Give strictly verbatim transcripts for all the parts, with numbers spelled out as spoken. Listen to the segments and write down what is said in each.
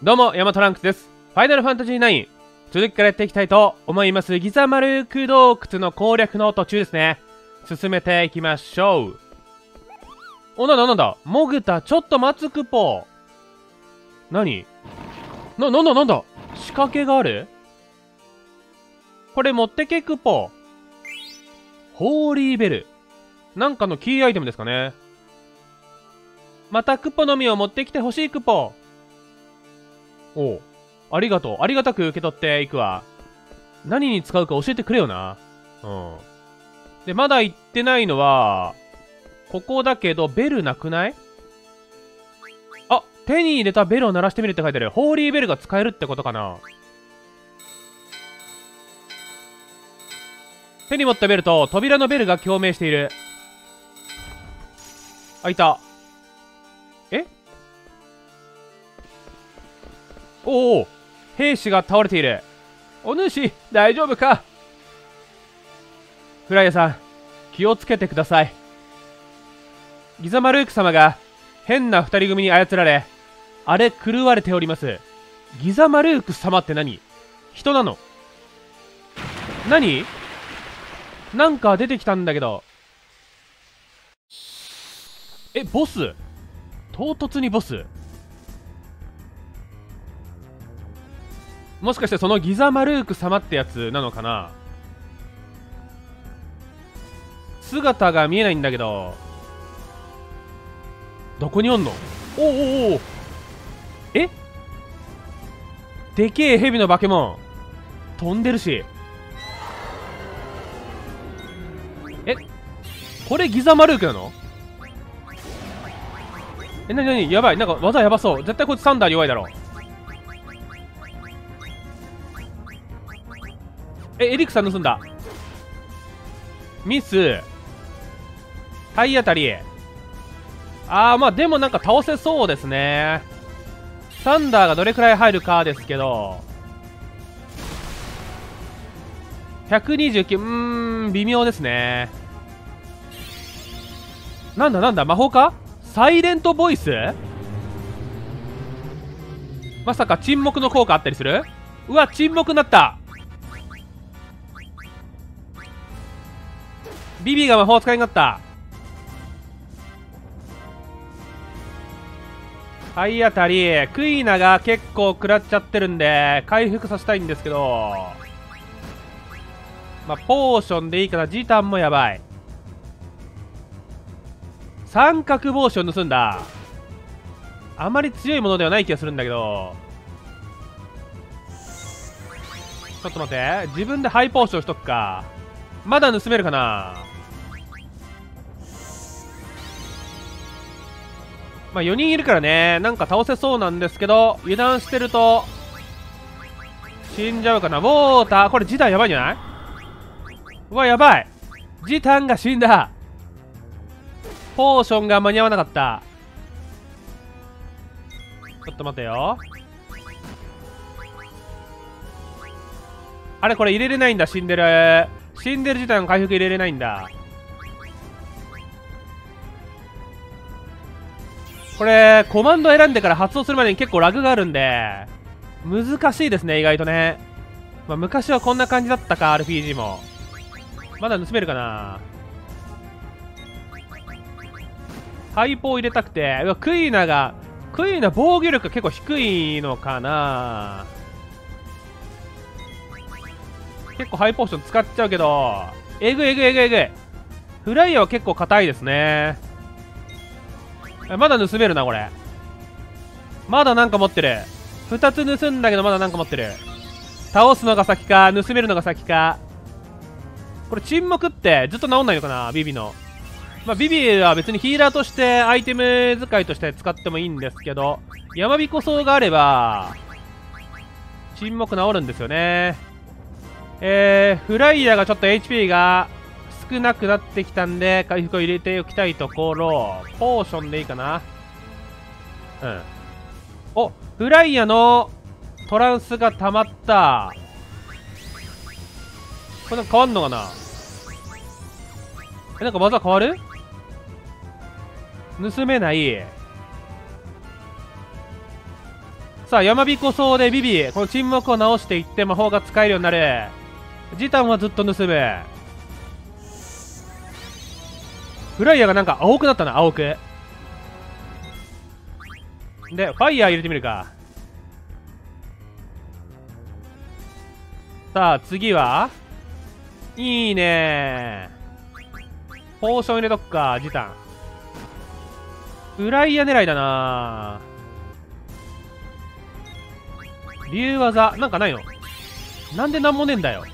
どうも、ヤマトランクスです。ファイナルファンタジーナイン、続きからやっていきたいと思います。ギザマルク洞窟の攻略の途中ですね。進めていきましょう。お、なんだなんだモグタ、ちょっと待つクポ。何な、なんだなんだ仕掛けがあるこれ持ってけクポ。ホーリーベル。なんかのキーアイテムですかね。またクポの実を持ってきてほしいクポ。おう。ありがとう。ありがたく受け取っていくわ。何に使うか教えてくれよな。うん。で、まだ行ってないのは、ここだけど、ベルなくない？あ、手に入れたベルを鳴らしてみるって書いてある。ホーリーベルが使えるってことかな。手に持ったベルと扉のベルが共鳴している。開いた。え？おお、兵士が倒れている。お主、大丈夫か？フライヤさん、気をつけてください。ギザマルーク様が変な二人組に操られ、あれ狂われております。ギザマルーク様って何？人なの？何？なんか出てきたんだけど。え、ボス？唐突にボス？もしかしてそのギザマルーク様ってやつなのかな？姿が見えないんだけど。どこにおんの？おおおお、え？でけえ蛇の化け物飛んでるし。え、これギザマルークなの？え、なになに、やばい、なんか技やばそう。絶対こいつサンダー弱いだろ。え、エリックさん盗んだ。ミス。体当たり。あー、まあでもなんか倒せそうですね。サンダーがどれくらい入るかですけど。ひゃくにじゅうきゅう、うーん、微妙ですね。なんだなんだ、魔法か？サイレントボイス？まさか沈黙の効果あったりする？うわ、沈黙になった。ビビが魔法使いになった。体当たり。クイーナが結構食らっちゃってるんで回復させたいんですけど、まあポーションでいいかな。ジタンもやばい。三角帽子を盗んだ。あまり強いものではない気がするんだけど、ちょっと待って、自分でハイポーションしとくか。まだ盗めるかな。まあよにんいるからね、なんか倒せそうなんですけど、油断してると死んじゃうかな。ウォーター、これジタンやばいんじゃない？うわ、やばい、ジタンが死んだ。ポーションが間に合わなかった。ちょっと待てよ、あれこれ入れれないんだ。死んでる、死んでる時点の回復入れれないんだ。これコマンド選んでから発動するまでに結構ラグがあるんで難しいですね、意外とね。まあ、昔はこんな感じだったか。 アールピージー もまだ盗めるかな。ハイポを入れたくて。うわ、クイーナがクイーナ防御力が結構低いのかな。結構ハイポーション使っちゃうけど、えぐいえぐいえぐいえぐい。フライヤーは結構硬いですね。まだ盗めるな、これ。まだなんか持ってる。ふたつ盗んだけどまだなんか持ってる。倒すのが先か盗めるのが先か。これ沈黙ってずっと治んないのかな、ビビの。まあ、ビビは別にヒーラーとしてアイテム使いとして使ってもいいんですけど、やまびこ草があれば沈黙治るんですよね。えー、フライヤーがちょっと エイチピー が少なくなってきたんで回復を入れておきたいところ。ポーションでいいかな。うん。お、フライヤーのトランスが溜まった。これなんか変わんのかな。え、なんか技変わる？盗めない。さあ、やまびこそうでビビ、この沈黙を直していって魔法が使えるようになる。ジタンはずっと盗む。フライヤーがなんか青くなったな、青く。で、ファイヤー入れてみるか。さあ、次は？いいねー。ポーション入れとくか、ジタン。フライヤー狙いだなー。竜技、なんかないの？なんでなんもねえんだよ。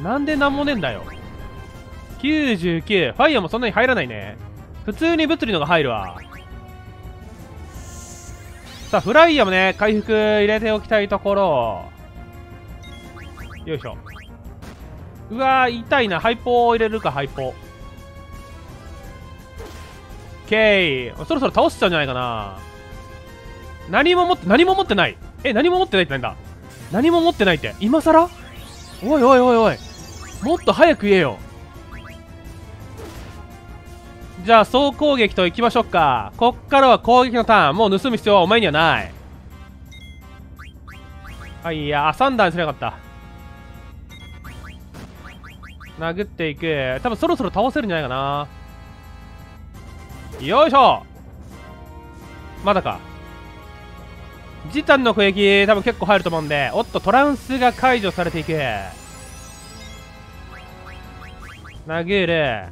なんでなんもねえんだよ。きゅうじゅうきゅう。ファイヤーもそんなに入らないね。普通に物理のが入るわ。さあ、フライヤーもね、回復入れておきたいところ。よいしょ。うわー、痛いな。ハイポー入れるか、ハイポー。オッケー。そろそろ倒しちゃうんじゃないかな。何も持って、何も持ってない。え、何も持ってないってなんだ。何も持ってないって今更？おいおいおいおい、もっと早く言えよ。じゃあ総攻撃といきましょうか。こっからは攻撃のターン。もう盗む必要はお前にはない。あ、いや、さん段しなかった。殴っていく。多分そろそろ倒せるんじゃないかな。よいしょ。まだか。ジタンの攻撃多分結構入ると思うんで。おっと、トランスが解除されていく。殴る。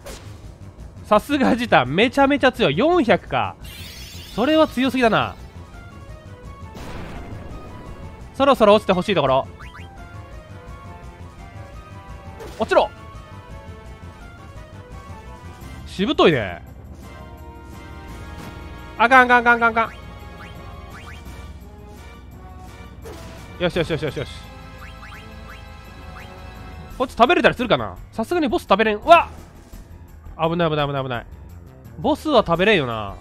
さすがジタン、めちゃめちゃ強い。よんひゃくか。それは強すぎだな。そろそろ落ちてほしいところ。落ちろ。しぶといね。あかんあかんあかんあかんあかん。よしよしよしよしよし。こっち食べれたりするかな。さすがにボス食べれん。うわっ、危ない危ない危ない危ない。ボスは食べれんよな。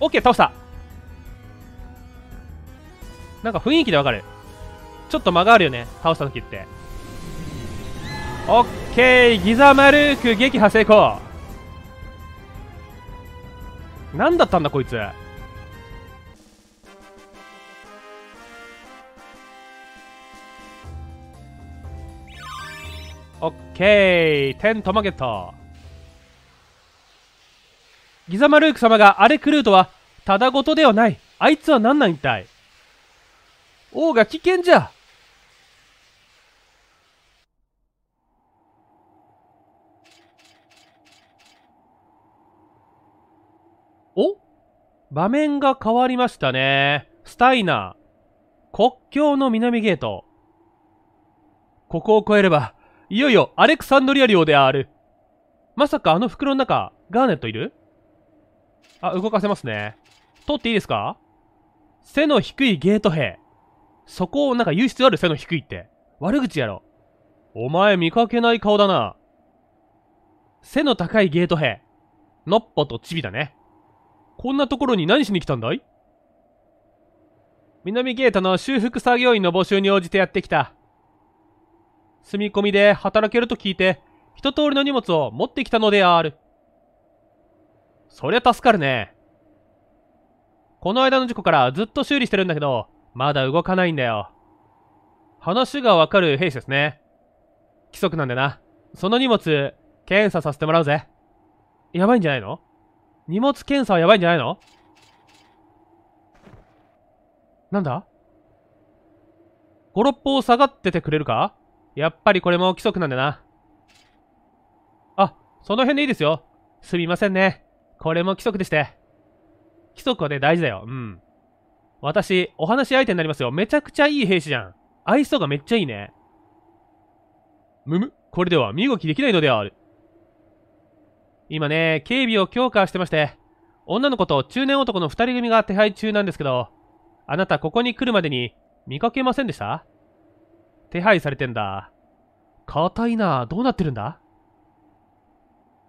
オッケー、倒した。なんか雰囲気でわかる。ちょっと間があるよね、倒した時って。オッケー、ギザマルーク撃破成功。なんだったんだこいつ。オッケー、テントマゲット。ギザマルーク様があれ狂うとはただごとではない。あいつは何なん一体。王が危険じゃ。お、場面が変わりましたね。スタイナー、国境の南ゲート。ここを越えればいよいよアレクサンドリア領である。まさかあの袋の中、ガーネットいる？あ、動かせますね。通っていいですか？背の低いゲート兵。そこをなんか言う必要ある？背の低いって。悪口やろ。お前見かけない顔だな。背の高いゲート兵。ノッポとチビだね。こんなところに何しに来たんだい？南ゲートの修復作業員の募集に応じてやってきた。住み込みで働けると聞いて、一通りの荷物を持ってきたのである。そりゃ助かるね。この間の事故からずっと修理してるんだけど、まだ動かないんだよ。話がわかる兵士ですね。規則なんでな。その荷物、検査させてもらうぜ。やばいんじゃないの？荷物検査はやばいんじゃないの？なんだ？ご、ろっぽう下がっててくれるか？やっぱりこれも規則なんだな。あ、その辺でいいですよ。すみませんね。これも規則でして。規則はね、大事だよ。うん。私、お話し相手になりますよ。めちゃくちゃいい兵士じゃん。愛想がめっちゃいいね。むむ、これでは身動きできないのである。今ね、警備を強化してまして、女の子と中年男の二人組が手配中なんですけど、あなたここに来るまでに見かけませんでした？手配されてんだ。硬いな。どうなってるんだ？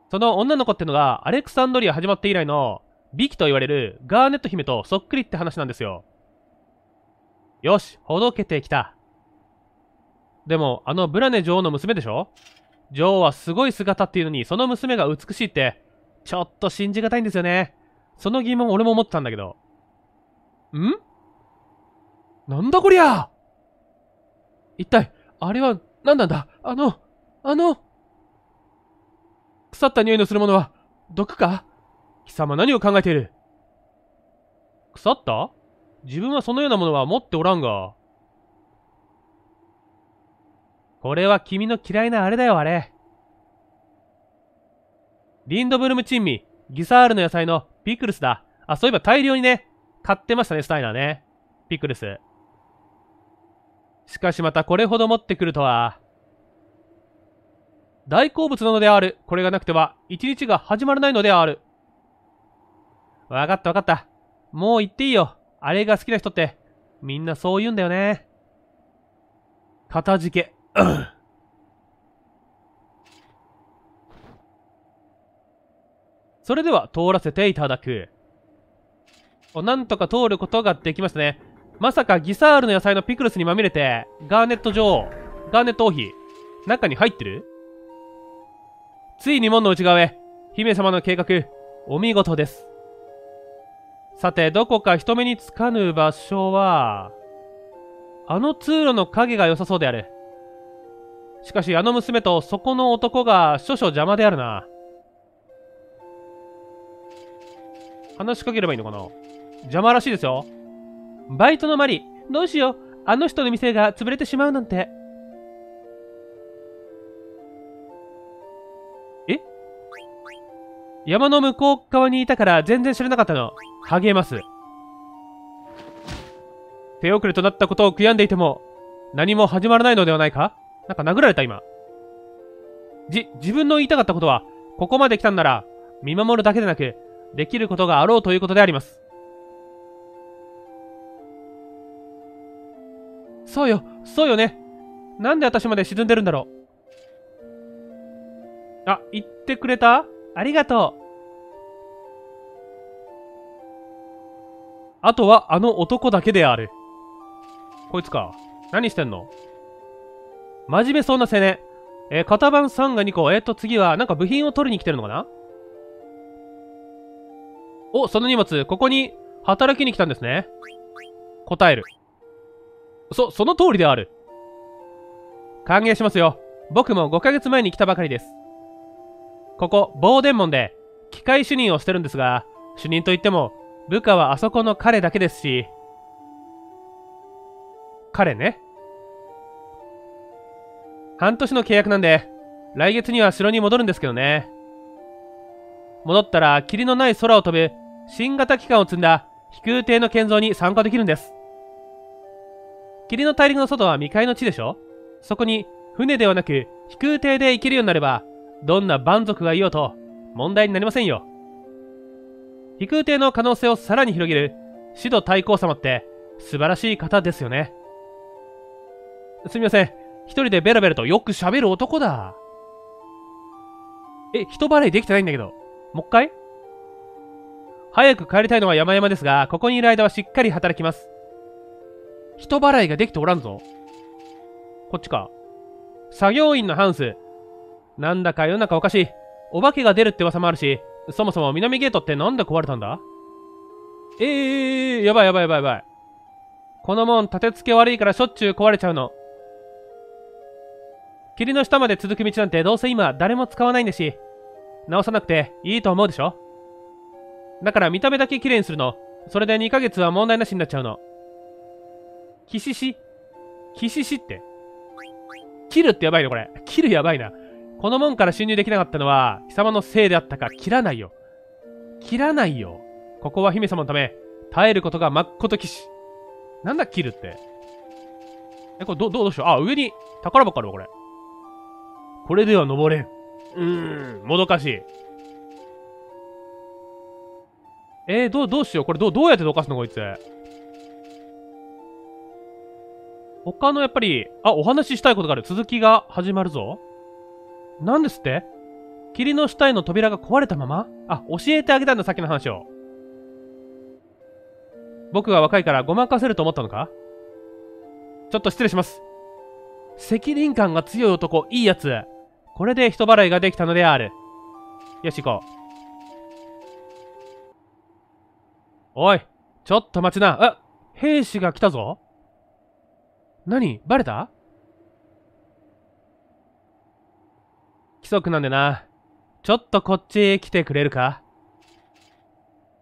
その女の子ってのがアレクサンドリア始まって以来のビキと言われるガーネット姫とそっくりって話なんですよ。よし、ほどけてきた。でもあのブラネ女王の娘でしょ？女王はすごい姿っていうのにその娘が美しいってちょっと信じがたいんですよね。その疑問俺も思ってたんだけど。ん？なんだこりゃ！一体、あれは、なんなんだ？あの、あの、腐った匂いのするものは、毒か？貴様何を考えている？腐った？自分はそのようなものは持っておらんが。これは君の嫌いなあれだよ、あれ。リンドブルム珍味、ギサールの野菜のピクルスだ。あ、そういえば大量にね、買ってましたね、スタイナーね。ピクルス。しかしまたこれほど持ってくるとは。大好物なのである。これがなくては、一日が始まらないのである。わかったわかった。もう言っていいよ。あれが好きな人って、みんなそう言うんだよね。かたじけ。それでは、通らせていただく。なんとか通ることができましたね。まさかギサールの野菜のピクルスにまみれて、ガーネット女王、ガーネット王妃、中に入ってる？ついに門の内側へ、姫様の計画、お見事です。さて、どこか人目につかぬ場所は、あの通路の影が良さそうである。しかし、あの娘とそこの男が少々邪魔であるな。話しかければいいのかな？邪魔らしいですよ。バイトのマリ、どうしよう。あの人の店が潰れてしまうなんて。え？山の向こう側にいたから全然知らなかったの。励ます。手遅れとなったことを悔やんでいても、何も始まらないのではないか？なんか殴られた今。じ、自分の言いたかったことは、ここまで来たんなら、見守るだけでなく、できることがあろうということであります。そうよ、そうよね。なんで私まで沈んでるんだろう。あ、言ってくれた？ありがとう。あとはあの男だけである。こいつか。何してんの？真面目そうな青年。えー、型番さんがにこ。えーと、次は、なんか部品を取りに来てるのかな？お、その荷物、ここに働きに来たんですね。答える。そ、その通りである。歓迎しますよ。僕もごかげつまえに来たばかりです。ここ、防電門で、機械主任をしてるんですが、主任といっても、部下はあそこの彼だけですし、彼ね。半年の契約なんで、来月には城に戻るんですけどね。戻ったら、霧のない空を飛ぶ、新型機関を積んだ飛空艇の建造に参加できるんです。霧の大陸の外は未開の地でしょ？そこに、船ではなく飛空艇で行けるようになれば、どんな蛮族がいようと問題になりませんよ。飛空艇の可能性をさらに広げる、シド太閤様って素晴らしい方ですよね。すみません。一人でベラベラとよく喋る男だ。え、人払いできてないんだけど。もう一回？早く帰りたいのは山々ですが、ここにいる間はしっかり働きます。人払いができておらんぞ。こっちか。作業員のハンス。なんだか世の中おかしい。お化けが出るって噂もあるし、そもそも南ゲートってなんで壊れたんだ？ええー、やばいやばいやばいやばい。このもん立て付け悪いからしょっちゅう壊れちゃうの。霧の下まで続く道なんてどうせ今誰も使わないんだし、直さなくていいと思うでしょ？だから見た目だけ綺麗にするの。それでにかげつは問題なしになっちゃうの。キシシ。キシシって。切るってやばいのこれ。切るやばいな。この門から侵入できなかったのは、貴様のせいであったか、切らないよ。切らないよ。ここは姫様のため、耐えることがまっこときし。なんだ、切るって。え、これど、どうしよう。あ、上に宝箱あるわ、これ。これでは登れん。うーん、もどかしい。えー、どう、どうしよう。これどう、どうやってどかすの、こいつ。他のやっぱり、あ、お話ししたいことがある。続きが始まるぞ。なんですって？霧の下への扉が壊れたまま？あ、教えてあげたんだ、さっきの話を。僕が若いからごまかせると思ったのか？ちょっと失礼します。責任感が強い男、いいやつ。これで人払いができたのである。よし、行こう。おい、ちょっと待ちな。あ、兵士が来たぞ。何バレた？規則なんでな。ちょっとこっち来てくれるか？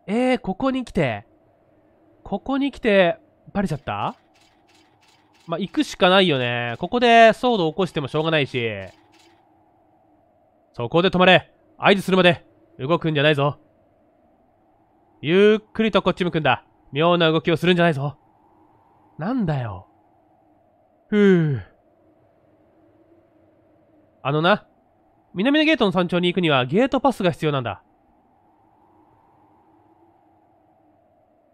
えー、ここに来て、ここに来て、バレちゃった？まあ、行くしかないよね。ここで騒動起こしてもしょうがないし。そこで止まれ。合図するまで動くんじゃないぞ。ゆっくりとこっち向くんだ。妙な動きをするんじゃないぞ。なんだよ。ふぅ。あのな、南のゲートの山頂に行くにはゲートパスが必要なんだ。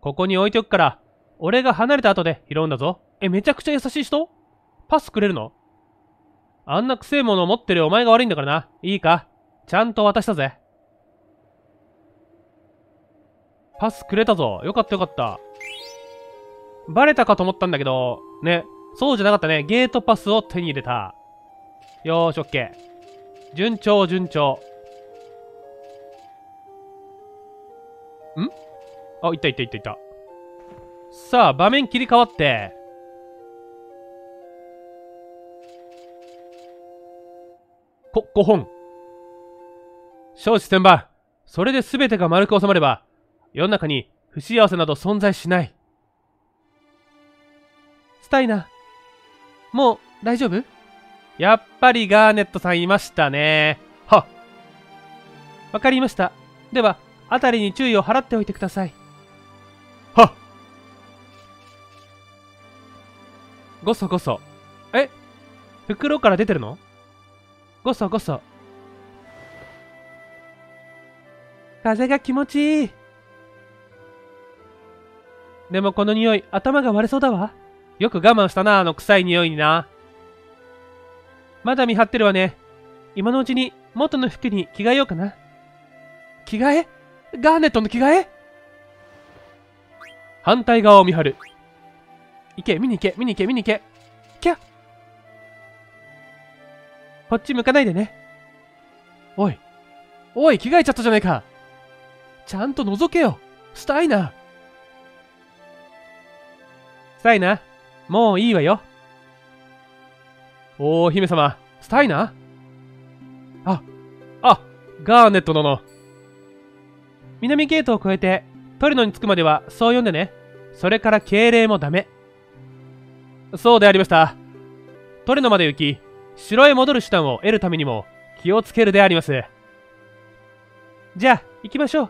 ここに置いておくから、俺が離れた後で拾うんだぞ。え、めちゃくちゃ優しい人？パスくれるの？あんなくせえものを持ってるお前が悪いんだからな。いいか？ちゃんと渡したぜ。パスくれたぞ。よかったよかった。バレたかと思ったんだけど、ね。そうじゃなかったね。ゲートパスを手に入れた。よーし、オッケー。順調、順調。ん？あ、いったいったいったいった。さあ、場面切り替わって。こ、ごほん。少子千万。それで全てが丸く収まれば、世の中に不幸せなど存在しない。スタイナ、もう大丈夫？やっぱりガーネットさんいましたね。はっ。わかりました。では、あたりに注意を払っておいてください。はっ。ごそごそ。え？袋から出てるの？ごそごそ。風が気持ちいい。でもこの匂い、頭が割れそうだわ。よく我慢したな、あの臭い匂いにな。まだ見張ってるわね。今のうちに元の服に着替えようかな。着替え？ガーネットの着替え？反対側を見張る。行け、見に行け、見に行け、見に行け。キャ！こっち向かないでね。おい。おい、着替えちゃったじゃないか。ちゃんと覗けよ。スタイナー。スタイナ、もういいわよ。おー、姫様、スタイナ？あ、あ、ガーネット殿。南ゲートを越えて、トリノに着くまではそう呼んでね。それから敬礼もダメ。そうでありました。トリノまで行き、城へ戻る手段を得るためにも気をつけるであります。じゃあ、行きましょ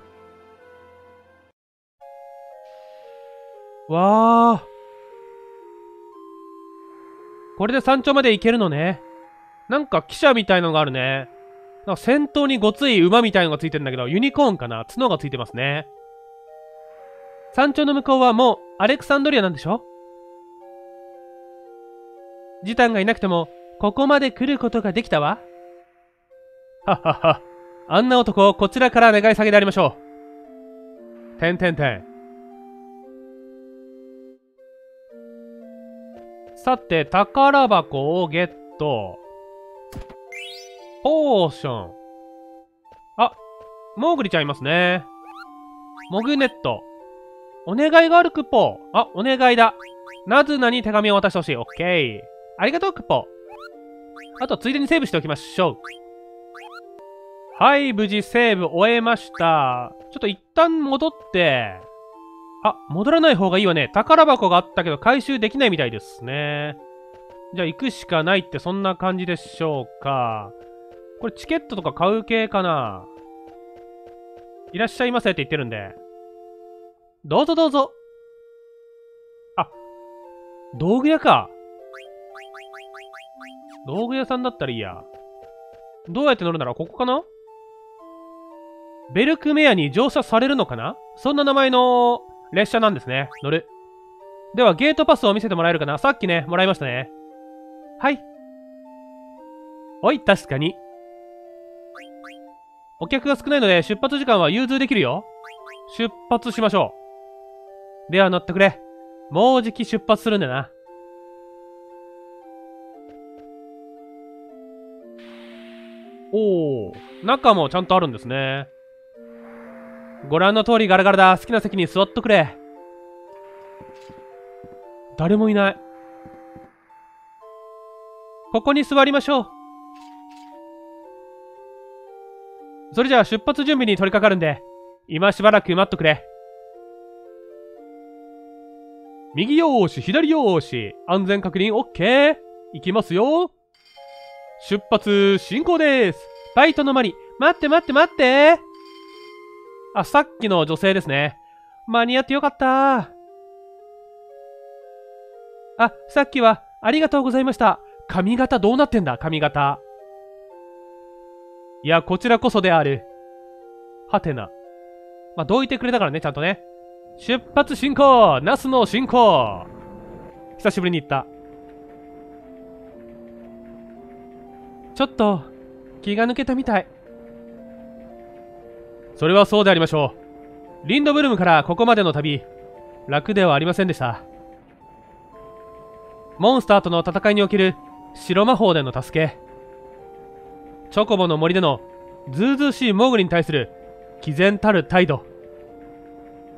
う。わー。これで山頂まで行けるのね。なんか汽車みたいのがあるね。なんか先頭にごつい馬みたいのがついてるんだけど、ユニコーンかな？角がついてますね。山頂の向こうはもうアレクサンドリアなんでしょ？ジタンがいなくても、ここまで来ることができたわ。はっはっは。あんな男をこちらから願い下げでありましょう。てんてんてん。さて、宝箱をゲット。ポーション。あ、モーグリちゃんいますね。モグネット。お願いがあるクポ。あ、お願いだ。ナズナに手紙を渡してほしい。オッケー。ありがとうクポ。あと、ついでにセーブしておきましょう。はい、無事セーブ終えました。ちょっと一旦戻って。あ、戻らない方がいいわね。宝箱があったけど回収できないみたいですね。じゃあ行くしかないってそんな感じでしょうか。これチケットとか買う系かな。いらっしゃいませって言ってるんで。どうぞどうぞ。あ、道具屋か。道具屋さんだったらいいや。どうやって乗るならここかな？ベルクメアに乗車されるのかな？そんな名前の列車なんですね。乗る。では、ゲートパスを見せてもらえるかな？さっきね、もらいましたね。はい。おい、確かに。お客が少ないので、出発時間は融通できるよ。出発しましょう。では、乗ってくれ。もうじき出発するんだな。おー、中もちゃんとあるんですね。ご覧の通りガラガラだ。好きな席に座っとくれ。誰もいない。ここに座りましょう。それじゃあ出発準備に取り掛かるんで、今しばらく待っとくれ。右よーし、左よーし、安全確認 OK。 いきますよ。出発進行です。バイトのマリ、待って待って待って。あ、さっきの女性ですね。間に合ってよかった。あ、さっきはありがとうございました。髪型どうなってんだ、髪型。いや、こちらこそである。はてな。まあ、どいてくれたからね、ちゃんとね。出発進行、ナスの進行。久しぶりに行った。ちょっと、気が抜けたみたい。それはそうでありましょう。リンドブルムからここまでの旅、楽ではありませんでした。モンスターとの戦いにおける白魔法での助け。チョコボの森でのずうずうしいモグリに対する毅然たる態度。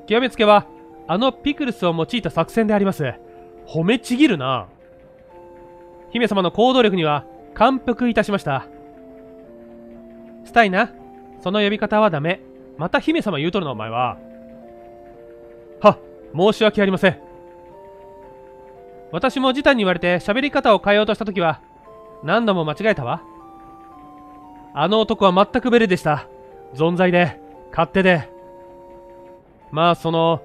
極めつけはあのピクルスを用いた作戦であります。褒めちぎるな。姫様の行動力には感服いたしました。スタイナ、その呼び方はダメ。また姫様言うとるなお前は。はっ、申し訳ありません。私もジタンに言われて喋り方を変えようとした時は何度も間違えたわ。あの男は全くベルでした。存在で、勝手で。まあその、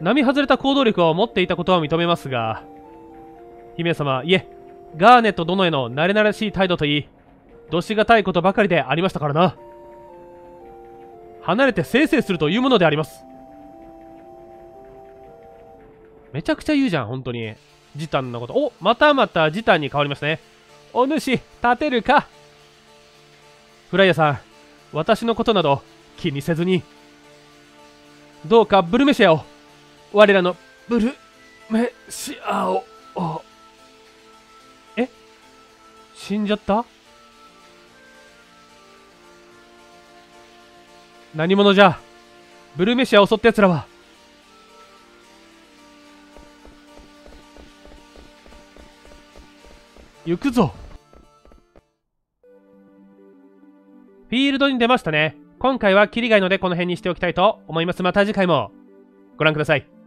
並外れた行動力を持っていたことは認めますが、姫様、いえ、ガーネット殿への慣れ慣れしい態度といい、どしがたいことばかりでありましたからな。離れてせいせいするというものであります。めちゃくちゃ言うじゃん、本当に。ジタンのこと。お、またまたジタンに変わりましたね。お主、立てるか。フライヤさん、私のことなど気にせずに。どうかブルメシアを、我らのブルメシアを。え、死んじゃった？何者じゃ、ブルメシアを襲った奴らは。行くぞ。フィールドに出ましたね。今回はキリがいのでこの辺にしておきたいと思います。また次回もご覧ください。